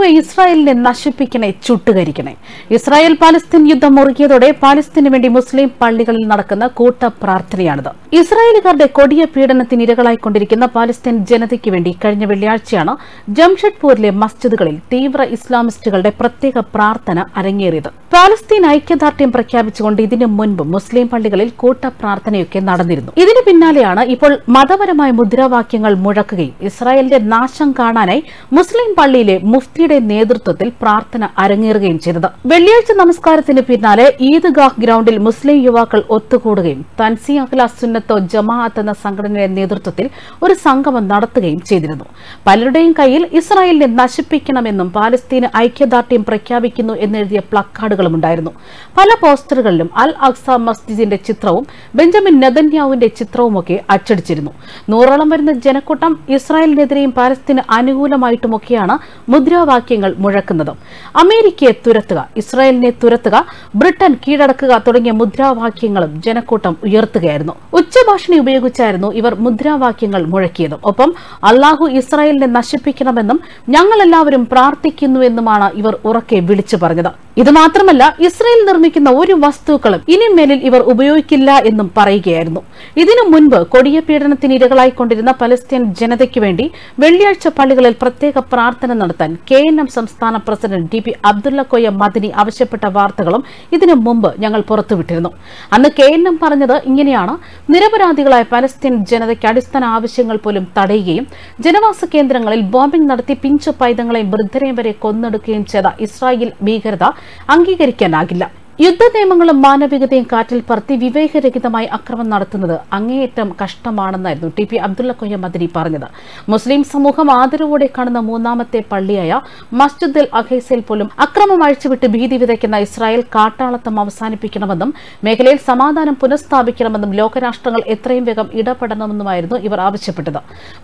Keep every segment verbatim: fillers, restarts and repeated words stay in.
അല്ലാഹുവെ ഇസ്രായേലിനെ നശിപ്പിക്കണേ, ചുട്ടുകരിക്കണേ. Israel Palestine യുദ്ധം മുറുകിയതോടെ പാലസ്തീനു വേണ്ടി മുസ്ലിം പള്ളികളിൽ നടക്കുന്ന കൂട്ട പ്രാർത്ഥനയാണിത്. ഇസ്രായേലുകാരുടെ കൊടിയ പീഡനത്തിന് ഇരകളായിക്കൊണ്ടിരിക്കുന്ന പാലസ്തീൻ ജനതയ്ക്ക് വേണ്ടി കഴിഞ്ഞ വെള്ളിയാഴ്ചയാണ് ജംഷഡ്പൂരിലെ മസ്ജിദുകളിൽ തീവ്ര ഇസ്ലാമിസ്റ്റുകളുടെ പ്രത്യേക പ്രാർത്ഥന അരങ്ങേറിയത്. പാലസ്തീൻ ഐക്യദാർഢ്യം പ്രഖ്യാപിച്ചുകൊണ്ട് ഇതിനു മുൻപ് മുസ്ലിം പള്ളികളിൽ കൂട്ട പ്രാർത്ഥനയൊക്കെ നടന്നിരുന്നു. ഇതിനു പിന്നാലെയാണ് ഇപ്പോൾ മതപരമായ മുദ്രാവാക്യങ്ങൾ മുഴക്കുകയും ഇസ്രായേലിന്റെ നാശം കാണാനായി മുസ്ലിം പള്ളിയിലെ മുഫ്തിയുടെ നേതൃത്വത്തിൽ പ്രാർത്ഥന അരങ്ങേറുകയും ചെയ്തത്. വെള്ളിയാഴ്ച നമസ്കാരത്തിന് പിന്നാലെ ഈദ്ഗാഹ് ഗ്രൌണ്ടിൽ മുസ്ലിം യുവാക്കൾ ഒത്തുകൂടുകയും തൻസീഅഹ്ല സുന്നത്തോ ജമാഅത്ത് എന്ന സംഘടനയുടെ നേതൃത്വത്തിൽ ഒരു സംഗമം നടത്തുകയും ചെയ്തിരുന്നു. പലരുടെയും കയ്യിൽ ഇസ്രായേലിനെ നശിപ്പിക്കണമെന്നും പാലസ്തീന് ഐക്യദാർഢ്യം പ്രഖ്യാപിക്കുന്നു എന്നെഴുതിയ പ്ലക്കാർഡുകളും ഉണ്ടായിരുന്നു. പല പോസ്റ്ററുകളിലും അൽ അഖ്സ മസ്ജിദിന്റെ ചിത്രവും ബെഞ്ചമിൻ നെതന്യാഹുവിന്റെ ചിത്രവുമൊക്കെ അച്ചടിച്ചിരുന്നു. നൂറോളം വരുന്ന ജനക്കൂട്ടം ഇസ്രായേലിനെതിരെയും പാലസ്തീന് അനുകൂലമായിട്ടും ൊക്കെയാണ് മുദ്രാവാക്യങ്ങൾ മുഴക്കുന്നത്. അമേരിക്കയെ തുരത്തുക, ഇസ്രായേലിനെ തുരത്തുക, ബ്രിട്ടൻ കീഴടക്കുക തുടങ്ങിയ മുദ്രാവാക്യങ്ങളും ജനക്കൂട്ടം ഉയർത്തുകയായിരുന്നു. ഉച്ചഭാഷണി ഉപയോഗിച്ചായിരുന്നു ഇവർ മുദ്രാവാക്യങ്ങൾ മുഴക്കിയതും. ഒപ്പം അല്ലാഹു ഇസ്രായേലിനെ നശിപ്പിക്കണമെന്നും ഞങ്ങളെല്ലാവരും പ്രാർത്ഥിക്കുന്നുവെന്നുമാണ് ഇവർ ഉറക്കെ വിളിച്ചു പറഞ്ഞത്. ഇത് മാത്രമല്ല, ഇസ്രായേൽ നിർമ്മിക്കുന്ന ഒരു വസ്തുക്കളും ഇനിമേലിൽ ഇവർ ഉപയോഗിക്കില്ല എന്നും പറയുകയായിരുന്നു. ഇതിനു മുൻപ് കൊടിയ പീഡനത്തിന് ഇരകളായിക്കൊണ്ടിരുന്ന പലസ്തീൻ ജനതയ്ക്ക് വേണ്ടി വെള്ളിയാഴ്ച പള്ളികളിൽ പ്രത്യേക പ്രാർത്ഥന നടത്താൻ കെ എൻ എം സംസ്ഥാന president D P Abdulla Koya Madani ആവശ്യപ്പെട്ട വാർത്തകളും ഇതിനു മുമ്പ് ഞങ്ങൾ പുറത്തുവിട്ടിരുന്നു. അന്ന് കെ എൻ എം പറഞ്ഞത് ഇങ്ങനെയാണ്: നിരപരാധികളായ പലസ്തീൻ ജനതയ്ക്ക് അടിസ്ഥാന ആവശ്യങ്ങൾ പോലും തടയുകയും ജനവാസ കേന്ദ്രങ്ങളിൽ ബോംബിംഗ് നടത്തി പിഞ്ചു പൈതങ്ങളെയും വൃദ്ധരെയും വരെ കൊന്നെടുക്കുകയും ചെയ്ത ഇസ്രായേൽ ഭീകരത അംഗീകരിക്കാനാകില്ല. യുദ്ധ നിയമങ്ങളും മാനവികതയും കാറ്റിൽ പറത്തി വിവേകരഹിതമായി അക്രമം നടത്തുന്നത് അങ്ങേയറ്റം കഷ്ടമാണെന്നായിരുന്നു ടി പി അബ്ദുള്ള കോയ മദിനി പറഞ്ഞത്. മുസ്ലിം സമൂഹം ആദരവോടെ കാണുന്ന മൂന്നാമത്തെ പള്ളിയായ മസ്ജിദുൽ അഖൈസയിൽ പോലും അക്രമം അഴിച്ചുവിട്ട് ഭീതി വിതയ്ക്കുന്ന ഇസ്രായേൽ കാട്ടാളത്തം അവസാനിപ്പിക്കണമെന്നും മേഖലയിൽ സമാധാനം പുനഃസ്ഥാപിക്കണമെന്നും ലോകരാഷ്ട്രങ്ങൾ എത്രയും വേഗം ഇടപെടണമെന്നുമായിരുന്നു ഇവർ ആവശ്യപ്പെട്ടത്.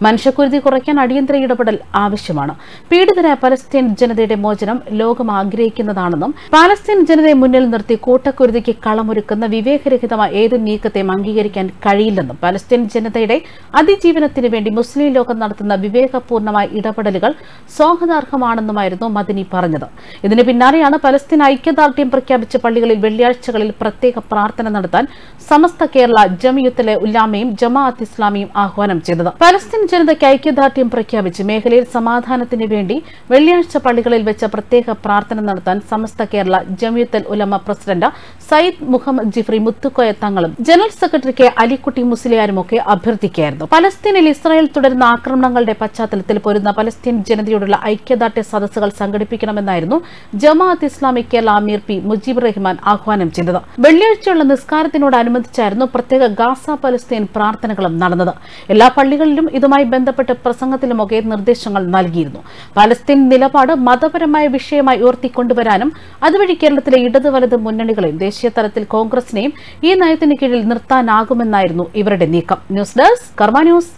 മനുഷ്യക്കുരുതി കുറയ്ക്കാൻ അടിയന്തര ഇടപെടൽ ആവശ്യമാണ്. പീഡിതരായ പലസ്തീൻ ജനതയുടെ മോചനം ലോകം ആഗ്രഹിക്കുന്നതാണെന്നും പാലസ്തീൻ ജനതയെ മുന്നിൽ നിർത്തി കൂട്ടക്കുരുതിക്ക് കളമൊരുക്കുന്ന വിവേകരഹിതമായ ഏത് നീക്കത്തെയും അംഗീകരിക്കാൻ കഴിയില്ലെന്നും പലസ്തീൻ ജനതയുടെ അതിജീവനത്തിന് വേണ്ടി മുസ്ലിം ലോകം നടത്തുന്ന വിവേകപൂർണമായ ഇടപെടലുകൾ സ്വാഗതാർഹമാണെന്നുമായിരുന്നു മദിനി പറഞ്ഞത്. ഇതിന് പിന്നാലെയാണ് പലസ്തീൻ ഐക്യദാർഢ്യം പ്രഖ്യാപിച്ച പള്ളികളിൽ വെള്ളിയാഴ്ചകളിൽ പ്രത്യേക പ്രാർത്ഥന നടത്താൻ സമസ്ത കേരള ജമിയത്തുൽ ഉലമയും ജമാഅത്ത് ഇസ്ലാമിയും ആഹ്വാനം ചെയ്തത്. പലസ്തീൻ ജനതയ്ക്ക് ഐക്യദാർഢ്യം പ്രഖ്യാപിച്ച് മേഖലയിൽ സമാധാനത്തിന് വേണ്ടി വെള്ളിയാഴ്ച പള്ളികളിൽ വെച്ച് പ്രത്യേക പ്രാർത്ഥന നടത്താൻ സമസ്ത കേരള ജമിയത്തുൽ ഉലമ പ്രസിഡന്റ് സയ്യിദ് മുഹമ്മദ് ജിഫ്രി മുത്തുക്കോയ തങ്ങളും ജനറൽ സെക്രട്ടറി കെ അലിക്കുട്ടി മുസ്ലിയാരുമൊക്കെ അഭ്യർത്ഥിക്കുകയായിരുന്നു. പലസ്തീനിൽ ഇസ്രായേൽ തുടരുന്ന ആക്രമണങ്ങളുടെ പശ്ചാത്തലത്തിൽ പൊരുന്ന പലസ്തീൻ ജനതയോടുള്ള ഐക്യദാർഢ്യ സദസ്സുകൾ സംഘടിപ്പിക്കണമെന്നായിരുന്നു ജമാഅത്ത് ഇസ്ലാമി കേരള അമീർ പി മുജീബ് റഹ്മാൻ ആഹ്വാനം ചെയ്തത്. വെള്ളിയാഴ്ചയുള്ള നിസ്കാരത്തിനോടനുബന്ധിച്ചായിരുന്നു പ്രത്യേക ഗാസ പലസ്തീൻ പ്രാർത്ഥനകളും നടന്നത്. എല്ലാ പള്ളികളിലും ഇതുമായി ബന്ധപ്പെട്ട് പ്രസംഗത്തിലുമൊക്കെ നിർദ്ദേശങ്ങൾ നൽകിയിരുന്നു. പലസ്തീൻ നിലപാട് മതപരമായ വിഷയമായി ഉയർത്തിക്കൊണ്ടുവരാനും അതുവഴി കേരളത്തിലെ ഇടത് വലത് മുന്നണികളെയും ദേശീയ തലത്തിൽ കോൺഗ്രസിനെയും ഈ നയത്തിന് കീഴിൽ നിർത്താനാകുമെന്നായിരുന്നു ഇവരുടെ നീക്കം. News desk Karma news.